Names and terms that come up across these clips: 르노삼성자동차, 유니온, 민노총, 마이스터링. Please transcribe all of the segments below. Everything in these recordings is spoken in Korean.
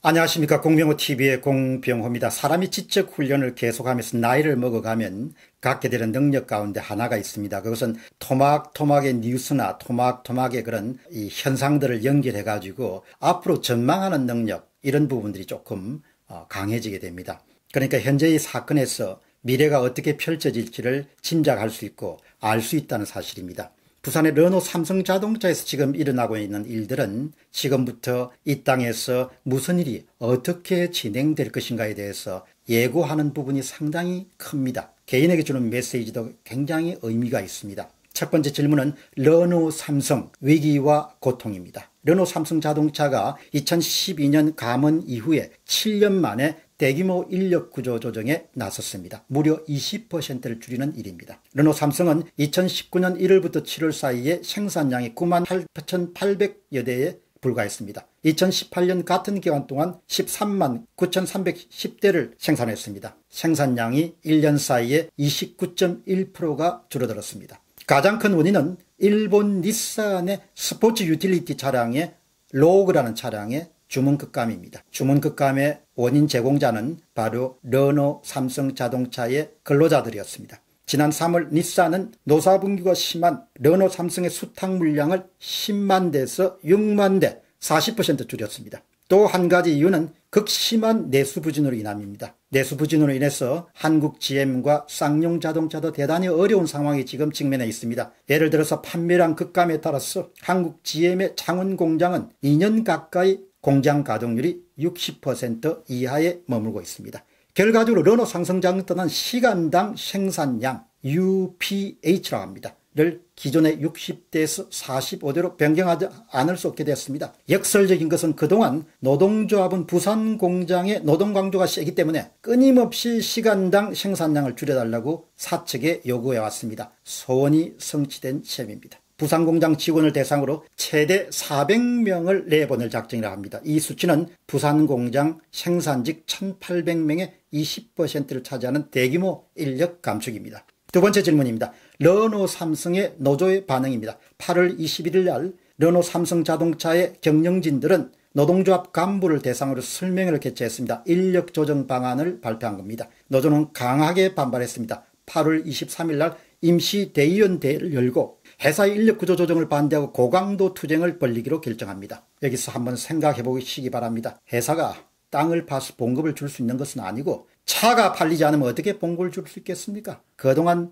안녕하십니까. 공병호TV의 공병호입니다. 사람이 지적훈련을 계속하면서 나이를 먹어가면 갖게 되는 능력 가운데 하나가 있습니다. 그것은 토막토막의 뉴스나 토막토막의 그런 이 현상들을 연결해 가지고 앞으로 전망하는 능력, 이런 부분들이 조금 강해지게 됩니다. 그러니까 현재의 사건에서 미래가 어떻게 펼쳐질지를 짐작할 수 있고 알 수 있다는 사실입니다. 부산의 르노삼성자동차에서 지금 일어나고 있는 일들은 지금부터 이 땅에서 무슨 일이 어떻게 진행될 것인가에 대해서 예고하는 부분이 상당히 큽니다. 개인에게 주는 메시지도 굉장히 의미가 있습니다. 첫 번째 질문은 르노삼성 위기와 고통입니다. 르노삼성자동차가 2012년 감원 이후에 7년 만에 대규모 인력구조 조정에 나섰습니다. 무려 20%를 줄이는 일입니다. 르노삼성은 2019년 1월부터 7월 사이에 생산량이 98,800여 대에 불과했습니다. 2018년 같은 기간 동안 139,310대를 생산했습니다. 생산량이 1년 사이에 29.1%가 줄어들었습니다. 가장 큰 원인은 일본 닛산의 스포츠 유틸리티 차량의 로그라는 차량의 주문급감입니다. 주문급감의 원인 제공자는 바로 르노삼성자동차의 근로자들이었습니다. 지난 3월 닛산은 노사분규가 심한 르노삼성의 수탁 물량을 10만 대에서 6만 대, 40% 줄였습니다. 또 한 가지 이유는 극심한 내수 부진으로 인함입니다. 내수 부진으로 인해서 한국 GM과 쌍용 자동차도 대단히 어려운 상황이 지금 직면해 있습니다. 예를 들어서 판매량 급감에 따라서 한국 GM의 창원 공장은 2년 가까이 공장 가동률이 60% 이하에 머물고 있습니다. 결과적으로 르노삼성자동차는 시간당 생산량 UPH라고 합니다. 를 기존의 60대에서 45대로 변경하지 않을 수 없게 되었습니다. 역설적인 것은 그동안 노동조합은 부산 공장의 노동 강도가 세기 때문에 끊임없이 시간당 생산량을 줄여달라고 사측에 요구해왔습니다. 소원이 성취된 셈입니다. 부산공장 직원을 대상으로 최대 400명을 내보낼 작정이라 합니다. 이 수치는 부산공장 생산직 1,800명의 20%를 차지하는 대규모 인력 감축입니다. 두 번째 질문입니다. 르노삼성의 노조의 반응입니다. 8월 21일 날 르노삼성자동차의 경영진들은 노동조합 간부를 대상으로 설명회를 개최했습니다. 인력 조정 방안을 발표한 겁니다. 노조는 강하게 반발했습니다. 8월 23일 날 임시 대의원대회를 열고 회사의 인력구조 조정을 반대하고 고강도 투쟁을 벌이기로 결정합니다. 여기서 한번 생각해 보시기 바랍니다. 회사가 땅을 파서 봉급을 줄 수 있는 것은 아니고 차가 팔리지 않으면 어떻게 봉급을 줄 수 있겠습니까? 그동안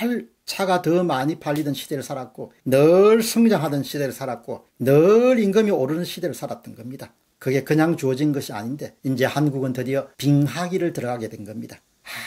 늘 차가 더 많이 팔리던 시대를 살았고 늘 성장하던 시대를 살았고 늘 임금이 오르는 시대를 살았던 겁니다. 그게 그냥 주어진 것이 아닌데 이제 한국은 드디어 빙하기를 들어가게 된 겁니다.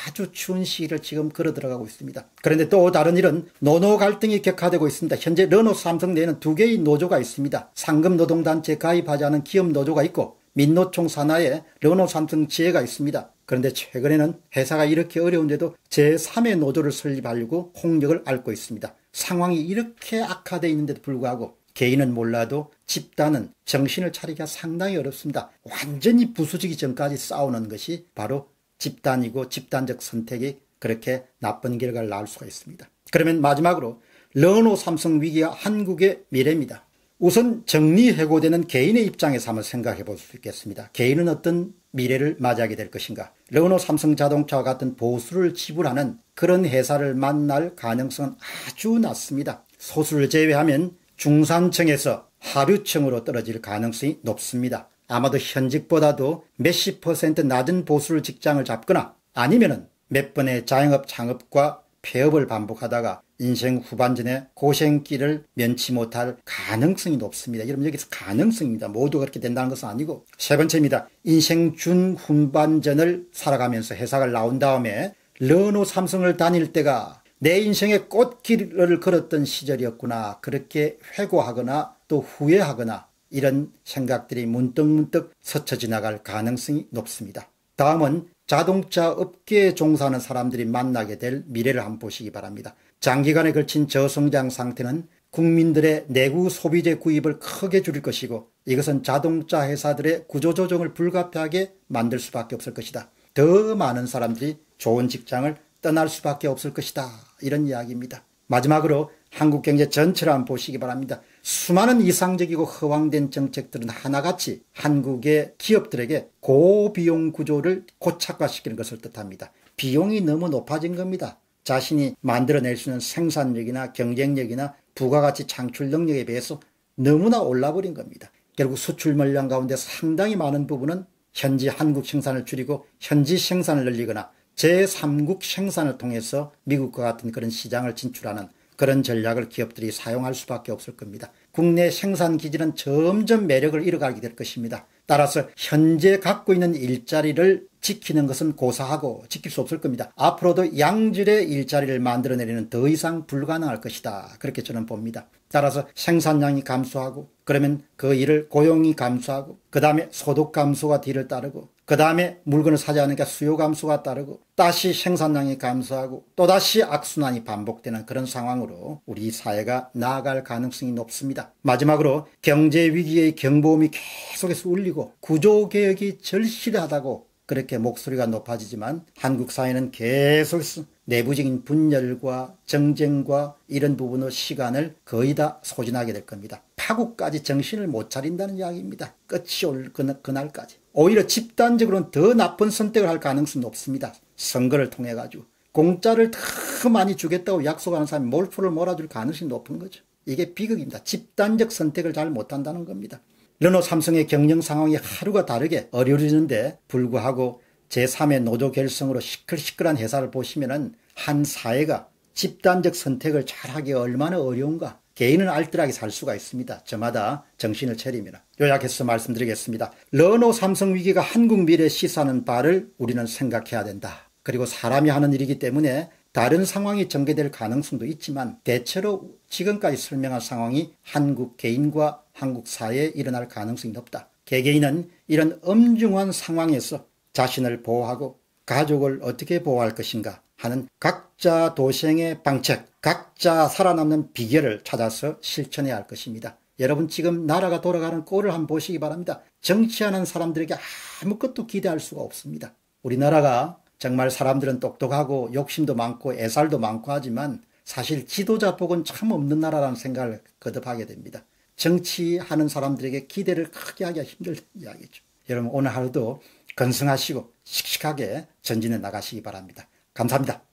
아주 추운 시기를 지금 걸어 들어가고 있습니다. 그런데 또 다른 일은 노노 갈등이 격화되고 있습니다. 현재 르노삼성 내에는 두 개의 노조가 있습니다. 상급노동단체에 가입하지 않은 기업 노조가 있고 민노총 산하에 르노삼성 지회가 있습니다. 그런데 최근에는 회사가 이렇게 어려운데도 제3의 노조를 설립하려고 홍역을 앓고 있습니다. 상황이 이렇게 악화되어 있는데도 불구하고 개인은 몰라도 집단은 정신을 차리기가 상당히 어렵습니다. 완전히 부수지기 전까지 싸우는 것이 바로 집단이고 집단적 선택이 그렇게 나쁜 결과를 낳을 수가 있습니다. 그러면 마지막으로 르노삼성 위기가 한국의 미래입니다. 우선 정리해고되는 개인의 입장에서 한번 생각해 볼 수 있겠습니다. 개인은 어떤 미래를 맞이하게 될 것인가. 르노삼성자동차와 같은 보수를 지불하는 그런 회사를 만날 가능성은 아주 낮습니다. 소수를 제외하면 중산층에서 하류층으로 떨어질 가능성이 높습니다. 아마도 현직보다도 몇십 퍼센트 낮은 보수를 직장을 잡거나 아니면은 몇 번의 자영업 창업과 폐업을 반복하다가 인생 후반전에 고생길을 면치 못할 가능성이 높습니다. 여러분 여기서 가능성입니다. 모두 그렇게 된다는 것은 아니고. 세 번째입니다. 인생 중후반전을 살아가면서 회사를 나온 다음에 르노삼성을 다닐 때가 내 인생의 꽃길을 걸었던 시절이었구나. 그렇게 회고하거나 또 후회하거나 이런 생각들이 문득문득 스쳐 지나갈 가능성이 높습니다. 다음은 자동차 업계에 종사하는 사람들이 만나게 될 미래를 한번 보시기 바랍니다. 장기간에 걸친 저성장 상태는 국민들의 내구 소비재 구입을 크게 줄일 것이고 이것은 자동차 회사들의 구조조정을 불가피하게 만들 수밖에 없을 것이다. 더 많은 사람들이 좋은 직장을 떠날 수밖에 없을 것이다. 이런 이야기입니다. 마지막으로 한국 경제 전체를 한번 보시기 바랍니다. 수많은 이상적이고 허황된 정책들은 하나같이 한국의 기업들에게 고비용 구조를 고착화시키는 것을 뜻합니다. 비용이 너무 높아진 겁니다. 자신이 만들어낼 수 있는 생산력이나 경쟁력이나 부가가치 창출 능력에 비해서 너무나 올라버린 겁니다. 결국 수출 물량 가운데 상당히 많은 부분은 현지 한국 생산을 줄이고 현지 생산을 늘리거나 제3국 생산을 통해서 미국과 같은 그런 시장을 진출하는 그런 전략을 기업들이 사용할 수밖에 없을 겁니다. 국내 생산기지는 점점 매력을 잃어가게 될 것입니다. 따라서 현재 갖고 있는 일자리를 지키는 것은 고사하고 지킬 수 없을 겁니다. 앞으로도 양질의 일자리를 만들어내리는 더 이상 불가능할 것이다. 그렇게 저는 봅니다. 따라서 생산량이 감소하고 그러면 그 일을 고용이 감소하고 그 다음에 소득 감소가 뒤를 따르고 그 다음에 물건을 사지 않으니까 수요 감소가 따르고 다시 생산량이 감소하고 또다시 악순환이 반복되는 그런 상황으로 우리 사회가 나아갈 가능성이 높습니다. 마지막으로 경제위기의 경보음이 계속해서 울리고 구조개혁이 절실하다고 그렇게 목소리가 높아지지만 한국 사회는 계속해서 내부적인 분열과 정쟁과 이런 부분의 시간을 거의 다 소진하게 될 겁니다. 파국까지 정신을 못 차린다는 이야기입니다. 끝이 올 그날까지. 오히려 집단적으로는 더 나쁜 선택을 할 가능성이 높습니다. 선거를 통해 가지고 공짜를 더 많이 주겠다고 약속하는 사람이 몰표를 몰아줄 가능성이 높은 거죠. 이게 비극입니다. 집단적 선택을 잘 못한다는 겁니다. 르노삼성의 경영 상황이 하루가 다르게 어려워지는데 불구하고 제3의 노조 결성으로 시끌시끌한 회사를 보시면은 한 사회가 집단적 선택을 잘하기 얼마나 어려운가. 개인은 알뜰하게 살 수가 있습니다. 저마다 정신을 차리면. 요약해서 말씀드리겠습니다. 르노삼성 위기가 한국 미래에 시사하는 바를 우리는 생각해야 된다. 그리고 사람이 하는 일이기 때문에 다른 상황이 전개될 가능성도 있지만 대체로 지금까지 설명한 상황이 한국 개인과 한국 사회에 일어날 가능성이 높다. 개개인은 이런 엄중한 상황에서 자신을 보호하고 가족을 어떻게 보호할 것인가 하는 각자 도생의 방책, 각자 살아남는 비결을 찾아서 실천해야 할 것입니다. 여러분 지금 나라가 돌아가는 꼴을 한번 보시기 바랍니다. 정치하는 사람들에게 아무것도 기대할 수가 없습니다. 우리나라가 정말 사람들은 똑똑하고 욕심도 많고 애살도 많고 하지만 사실 지도자 복은 참 없는 나라라는 생각을 거듭하게 됩니다. 정치하는 사람들에게 기대를 크게 하기가 힘들다는 이야기죠. 여러분 오늘 하루도 건승하시고 씩씩하게 전진해 나가시기 바랍니다. 감사합니다.